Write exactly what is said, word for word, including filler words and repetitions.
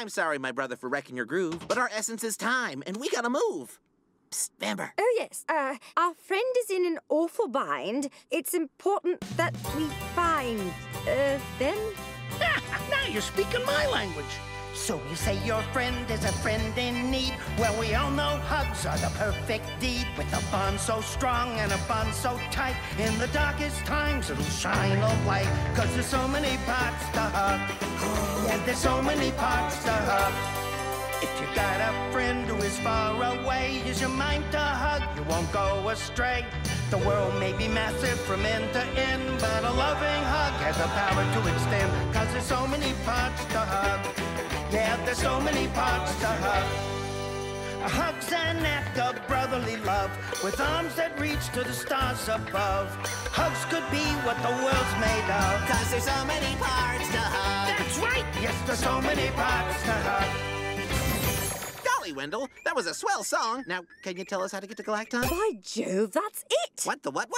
I'm sorry, my brother, for wrecking your groove, but our essence is time, and we gotta move. Psst, Amber. Oh, yes. Uh, our friend is in an awful bind. It's important that we find, uh, them. Ah, now you're speaking my language. So you say your friend is a friend in need. Well, we all know hugs are the perfect deed. With a bond so strong and a bond so tight, in the darkest times it'll shine a light. Cause there's so many parts to hug, and there's so many parts to hug. If you got a friend who is far away, use your mind to hug, you won't go astray. The world may be massive from end to end, but a loving hug has the power to extend. Cause there's so many parts to hug. Yeah, there's so many parts to hug. A hug's an act of brotherly love, with arms that reach to the stars above. Hugs could be what the world's made of. Cause there's so many parts to hug. That's right! Yes, there's so many parts to hug. Wendell, that was a swell song. Now, can you tell us how to get to Galacton? By Jove, that's it! What the what what?